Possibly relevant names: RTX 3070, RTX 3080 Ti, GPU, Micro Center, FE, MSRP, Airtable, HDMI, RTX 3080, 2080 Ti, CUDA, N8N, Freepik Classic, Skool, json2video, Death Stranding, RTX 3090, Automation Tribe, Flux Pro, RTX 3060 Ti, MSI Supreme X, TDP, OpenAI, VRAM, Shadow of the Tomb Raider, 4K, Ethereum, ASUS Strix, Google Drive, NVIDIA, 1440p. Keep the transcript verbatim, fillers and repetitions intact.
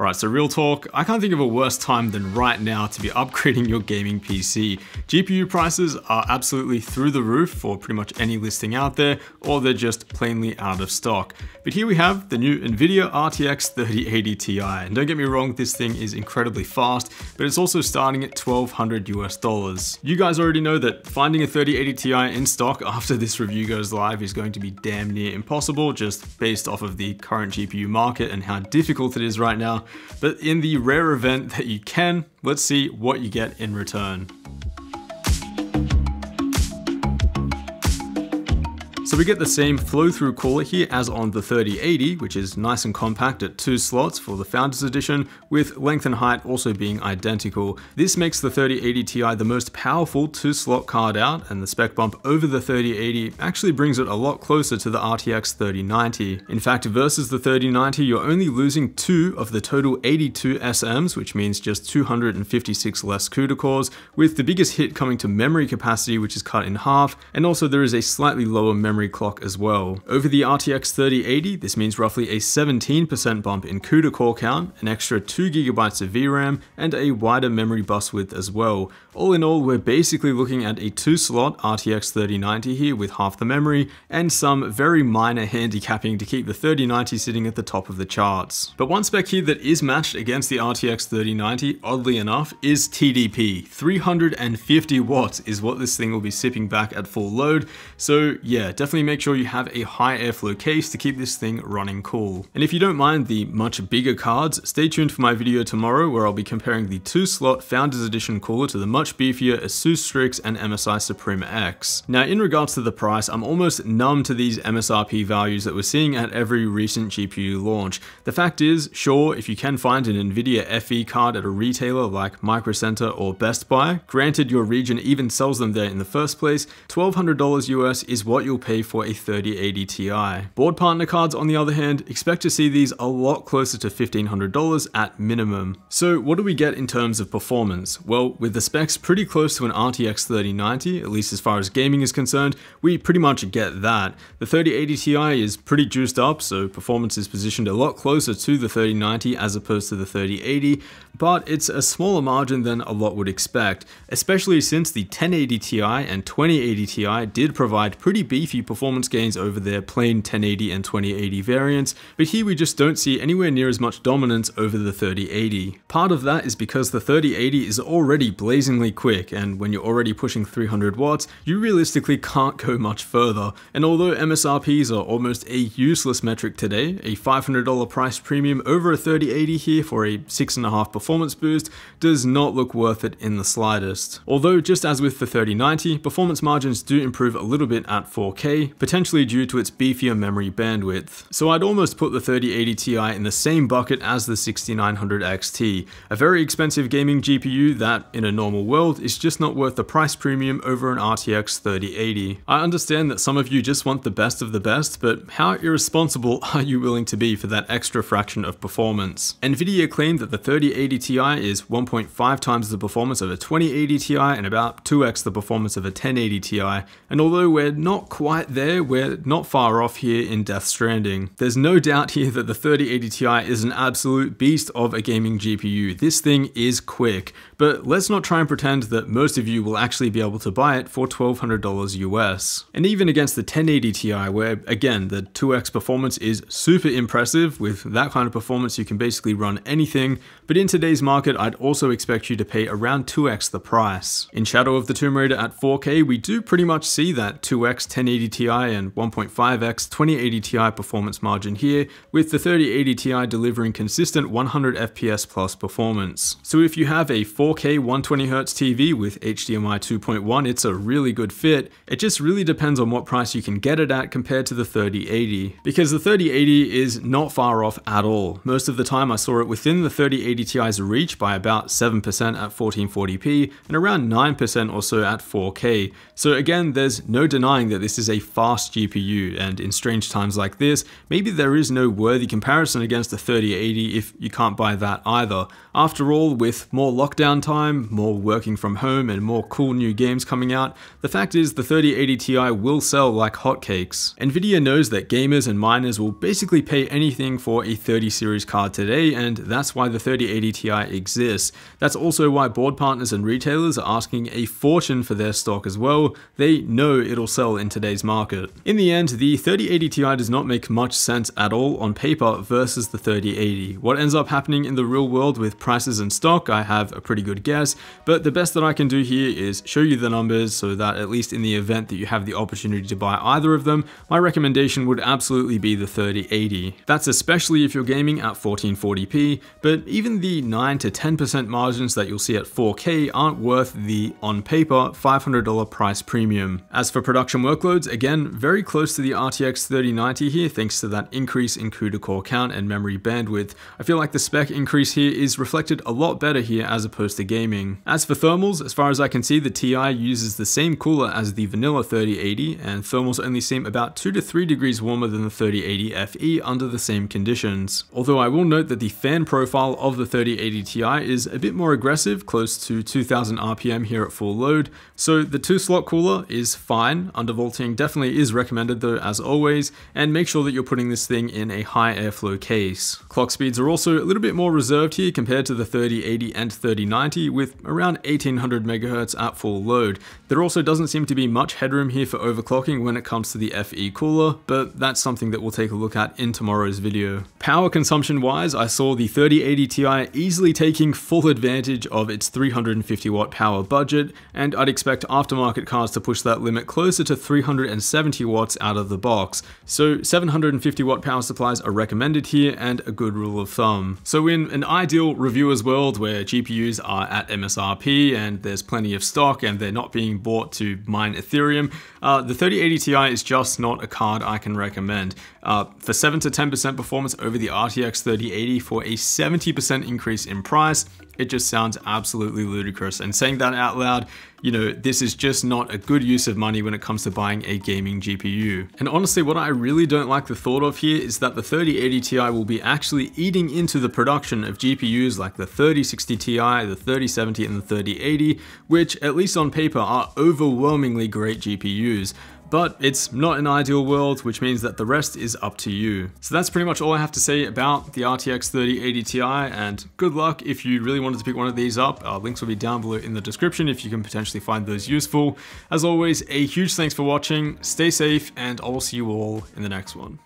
All right, so real talk, I can't think of a worse time than right now to be upgrading your gaming P C. G P U prices are absolutely through the roof for pretty much any listing out there, or they're just plainly out of stock. But here we have the new NVIDIA R T X thirty eighty Ti. And don't get me wrong, this thing is incredibly fast, but it's also starting at twelve hundred US dollars. You guys already know that finding a thirty eighty Ti in stock after this review goes live is going to be damn near impossible, just based off of the current G P U market and how difficult it is right now. But in the rare event that you can, let's see what you get in return. So we get the same flow-through cooler here as on the thirty eighty, which is nice and compact at two slots for the Founders Edition, with length and height also being identical. This makes the thirty eighty Ti the most powerful two-slot card out, and the spec bump over the thirty eighty actually brings it a lot closer to the R T X thirty ninety. In fact, versus the thirty ninety, you're only losing two of the total eighty-two S Ms, which means just two hundred fifty-six less CUDA cores, with the biggest hit coming to memory capacity, which is cut in half, and also there is a slightly lower memory clock as well. Over the R T X thirty eighty, this means roughly a seventeen percent bump in CUDA core count, an extra two gigabytes of V RAM, and a wider memory bus width as well. All in all, we're basically looking at a two-slot R T X thirty ninety here with half the memory, and some very minor handicapping to keep the thirty ninety sitting at the top of the charts. But one spec here that is matched against the R T X thirty ninety, oddly enough, is T D P. three hundred fifty watts is what this thing will be sipping back at full load, so yeah, definitely Definitely make sure you have a high airflow case to keep this thing running cool. And if you don't mind the much bigger cards, stay tuned for my video tomorrow where I'll be comparing the two-slot Founders Edition cooler to the much beefier ASUS Strix and M S I Supreme X. Now, in regards to the price, I'm almost numb to these M S R P values that we're seeing at every recent G P U launch. The fact is, sure, if you can find an NVIDIA F E card at a retailer like Micro Center or Best Buy, granted your region even sells them there in the first place, twelve hundred US is what you'll pay for a thirty eighty Ti. Board partner cards, on the other hand, expect to see these a lot closer to fifteen hundred dollars at minimum. So what do we get in terms of performance? Well, with the specs pretty close to an R T X thirty ninety, at least as far as gaming is concerned, we pretty much get that. The thirty eighty Ti is pretty juiced up, so performance is positioned a lot closer to the thirty ninety as opposed to the thirty eighty, but it's a smaller margin than a lot would expect, especially since the ten eighty Ti and twenty eighty Ti did provide pretty beefy performance gains over their plain ten eighty and twenty eighty variants, but here we just don't see anywhere near as much dominance over the thirty eighty. Part of that is because the thirty eighty is already blazingly quick, and when you're already pushing three hundred watts, you realistically can't go much further. And although M S R Ps are almost a useless metric today, a five hundred dollar price premium over a thirty eighty here for a six and a half performance boost does not look worth it in the slightest. Although, just as with the thirty ninety, performance margins do improve a little bit at four K, potentially due to its beefier memory bandwidth. So I'd almost put the thirty eighty Ti in the same bucket as the sixty-nine hundred X T, a very expensive gaming G P U that, in a normal world, is just not worth the price premium over an R T X thirty eighty. I understand that some of you just want the best of the best, but how irresponsible are you willing to be for that extra fraction of performance? NVIDIA claimed that the thirty eighty Ti is one point five times the performance of a twenty eighty Ti and about two X the performance of a ten eighty Ti, and although we're not quite there, we're not far off here in Death Stranding. There's no doubt here that the thirty eighty Ti is an absolute beast of a gaming G P U. This thing is quick, but let's not try and pretend that most of you will actually be able to buy it for twelve hundred US. And even against the ten eighty Ti, where again, the two X performance is super impressive, with that kind of performance you can basically run anything, but in today's market, I'd also expect you to pay around two X the price. In Shadow of the Tomb Raider at four K, we do pretty much see that two X ten eighty Ti and one point five X twenty eighty Ti performance margin here, with the thirty eighty Ti delivering consistent one hundred F P S plus performance. So if you have a four K one hundred twenty hertz T V with H D M I two point one, it's a really good fit. It just really depends on what price you can get it at compared to the thirty eighty, because the thirty eighty is not far off at all. Most of the time I saw it within the thirty eighty Ti's reach by about seven percent at fourteen forty p and around nine percent or so at four K. So again, there's no denying that this is a fast G P U, and in strange times like this, maybe there is no worthy comparison against the thirty eighty if you can't buy that either. After all, with more lockdown time, more working from home, and more cool new games coming out, the fact is the thirty eighty Ti will sell like hotcakes. NVIDIA knows that gamers and miners will basically pay anything for a thirty series card today, and that's why the thirty eighty Ti exists. That's also why board partners and retailers are asking a fortune for their stock as well. They know it'll sell in today's market. In the end, the thirty eighty Ti does not make much sense at all on paper versus the thirty eighty. What ends up happening in the real world with prices and stock, I have a pretty good guess, but the best that I can do here is show you the numbers so that at least in the event that you have the opportunity to buy either of them, my recommendation would absolutely be the thirty eighty. That's especially if you're gaming at fourteen forty p, but even the nine to ten percent margins that you'll see at four K aren't worth the, on paper, five hundred dollar price premium. As for production workloads, again, very close to the R T X thirty ninety here thanks to that increase in CUDA core count and memory bandwidth. I feel like the spec increase here is reflected a lot better here as opposed to gaming. As for thermals, as far as I can see, the Ti uses the same cooler as the vanilla thirty eighty, and thermals only seem about two to three degrees warmer than the thirty eighty F E under the same conditions. Although I will note that the fan profile of the thirty eighty Ti is a bit more aggressive, close to two thousand R P M here at full load, so the two slot cooler is fine. Undervolting definitely is recommended though, as always, and make sure that you're putting this thing in a high airflow case. Clock speeds are also a little bit more reserved here compared to the thirty eighty and thirty ninety, with around eighteen hundred megahertz at full load. There also doesn't seem to be much headroom here for overclocking when it comes to the F E cooler, but that's something that we'll take a look at in tomorrow's video. Power consumption wise, I saw the thirty eighty Ti easily taking full advantage of its three hundred fifty watt power budget, and I'd expect aftermarket cards to push that limit closer to three hundred seventy watts out of the box. So seven hundred fifty watt power supplies are recommended here and a good rule of thumb. So in an ideal reviewer's world where G P Us are at M S R P and there's plenty of stock and they're not being bought to mine Ethereum, uh, the thirty eighty Ti is just not a card I can recommend. Uh, for seven to ten percent performance over the R T X thirty eighty for a seventy percent increase in price, it just sounds absolutely ludicrous. And saying that out loud, you know, this is just not a good use of money when it comes to buying a gaming G P U. And honestly, what I really don't like the thought of here is that the thirty eighty Ti will be actually eating into the production of G P Us like the thirty sixty Ti, the thirty seventy, and the thirty eighty, which at least on paper are overwhelmingly great G P Us. But it's not an ideal world, which means that the rest is up to you. So that's pretty much all I have to say about the R T X thirty eighty Ti, and good luck if you really wanted to pick one of these up. Our links will be down below in the description if you can potentially find those useful. As always, a huge thanks for watching, stay safe, and I will see you all in the next one.